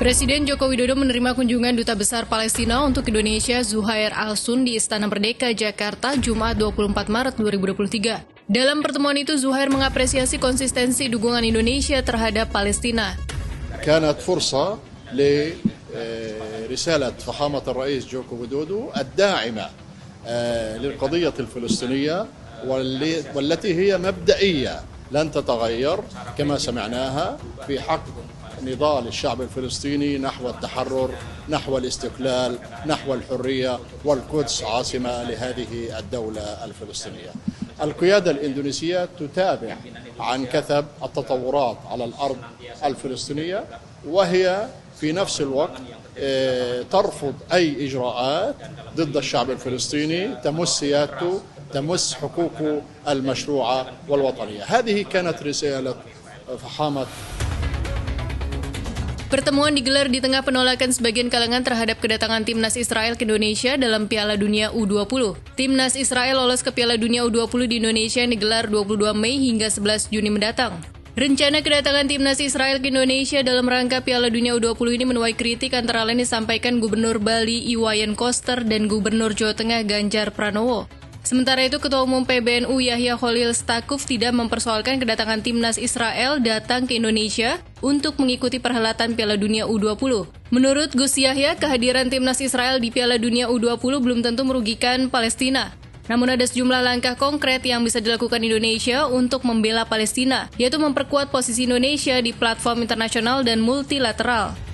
Presiden Joko Widodo menerima kunjungan Duta Besar Palestina untuk Indonesia Zuhair Al-Shun di Istana Merdeka, Jakarta, Jumat 24 Maret 2023. Dalam pertemuan itu, Zuhair mengapresiasi konsistensi dukungan Indonesia terhadap Palestina. كانت فرصة لرسالة فخامة الرئيس جوكو ويدودو الداعمة للقضية الفلسطينية والتي هي مبدئية لن تتغير كما سمعناها في حق نضال الشعب الفلسطيني نحو التحرر نحو الاستقلال نحو الحرية والقدس عاصمة لهذه الدولة الفلسطينية. القيادة الإندونيسية تتابع عن كثب التطورات على الأرض الفلسطينية وهي في نفس الوقت ترفض أي إجراءات ضد الشعب الفلسطيني تمس سيادته تمس حقوقه المشروعة والوطنية. هذه كانت رسالة فخامة. Pertemuan digelar di tengah penolakan sebagian kalangan terhadap kedatangan timnas Israel ke Indonesia dalam Piala Dunia U-20. Timnas Israel lolos ke Piala Dunia U-20 di Indonesia yang digelar 22 Mei hingga 11 Juni mendatang. Rencana kedatangan timnas Israel ke Indonesia dalam rangka Piala Dunia U-20 ini menuai kritik antara lain disampaikan Gubernur Bali I Wayan Koster dan Gubernur Jawa Tengah Ganjar Pranowo. Sementara itu, Ketua Umum PBNU Yahya Cholil Staquf tidak mempersoalkan kedatangan timnas Israel datang ke Indonesia untuk mengikuti perhelatan Piala Dunia U-20. Menurut Gus Yahya, kehadiran timnas Israel di Piala Dunia U-20 belum tentu merugikan Palestina. Namun ada sejumlah langkah konkret yang bisa dilakukan Indonesia untuk membela Palestina, yaitu memperkuat posisi Indonesia di platform internasional dan multilateral.